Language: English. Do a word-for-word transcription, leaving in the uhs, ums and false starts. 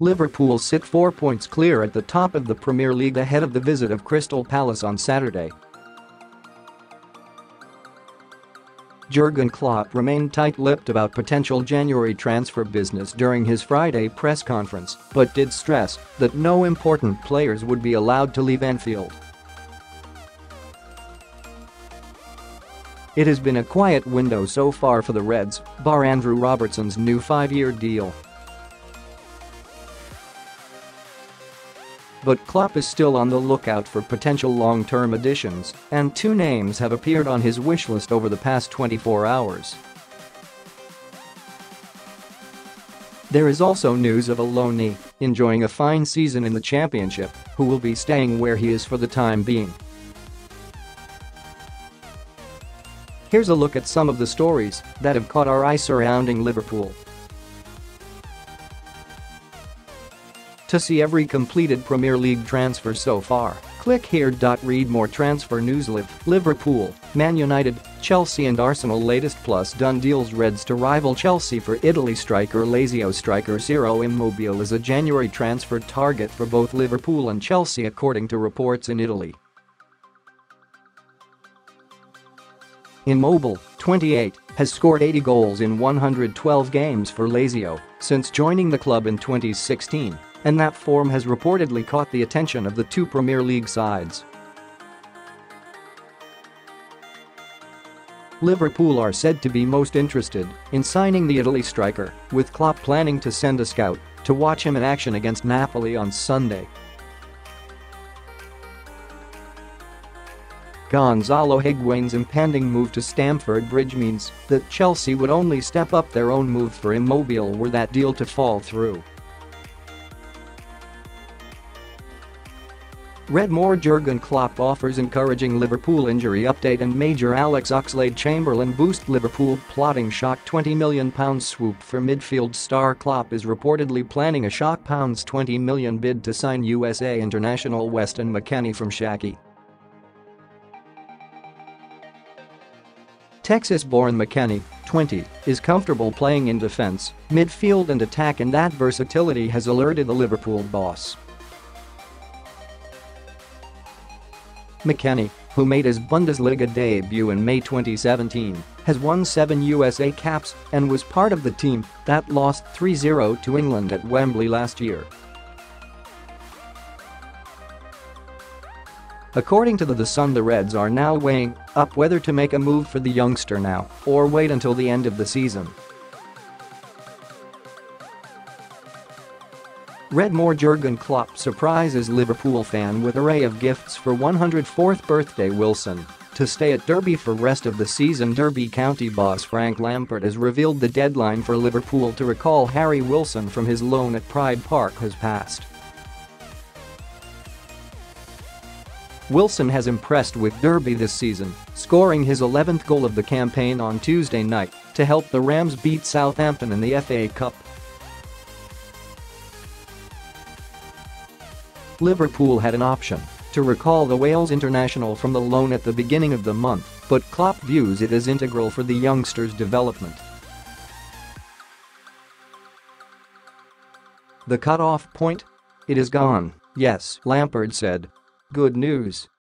Liverpool sit four points clear at the top of the Premier League ahead of the visit of Crystal Palace on Saturday. Jurgen Klopp remained tight-lipped about potential January transfer business during his Friday press conference, but did stress that no important players would be allowed to leave Anfield. It has been a quiet window so far for the Reds, bar Andrew Robertson's new five-year deal. But Klopp is still on the lookout for potential long-term additions, and two names have appeared on his wish list over the past twenty-four hours. There is also news of Aloni, enjoying a fine season in the Championship, who will be staying where he is for the time being. Here's a look at some of the stories that have caught our eye surrounding Liverpool. To see every completed Premier League transfer so far, click here. Read more transfer news. Live Liverpool, Man United, Chelsea and Arsenal latest plus done deals. Reds to rival Chelsea for Italy. Striker Lazio striker Ciro Immobile is a January transfer target for both Liverpool and Chelsea according to reports in Italy. Immobile, twenty-eight, has scored eighty goals in one hundred twelve games for Lazio since joining the club in twenty sixteen. And that form has reportedly caught the attention of the two Premier League sides. Liverpool are said to be most interested in signing the Italy striker, with Klopp planning to send a scout to watch him in action against Napoli on Sunday. Gonzalo Higuain's impending move to Stamford Bridge means that Chelsea would only step up their own move for Immobile were that deal to fall through. Read more. Jurgen Klopp offers encouraging Liverpool injury update and major. Alex Oxlade-Chamberlain boost. Liverpool plotting shock twenty million pound swoop for midfield star. Klopp is reportedly planning a shock twenty million pound bid to sign U S A international Weston McKennie from Schalke. Texas-born McKennie, twenty, is comfortable playing in defence, midfield and attack, and that versatility has alerted the Liverpool boss. McKennie, who made his Bundesliga debut in May twenty seventeen, has won seven U S A caps and was part of the team that lost three zero to England at Wembley last year. According to the, the Sun, the Reds are now weighing up whether to make a move for the youngster now or wait until the end of the season. Read more. Jurgen Klopp surprises Liverpool fan with array of gifts for one hundred fourth birthday. Wilson to stay at Derby for rest of the season. Derby County boss Frank Lampard has revealed the deadline for Liverpool to recall Harry Wilson from his loan at Pride Park has passed. Wilson has impressed with Derby this season, scoring his eleventh goal of the campaign on Tuesday night to help the Rams beat Southampton in the F A Cup. Liverpool had an option to recall the Wales international from the loan at the beginning of the month, but Klopp views it as integral for the youngster's development. The cut-off point? It is gone, yes, Lampard said. Good news.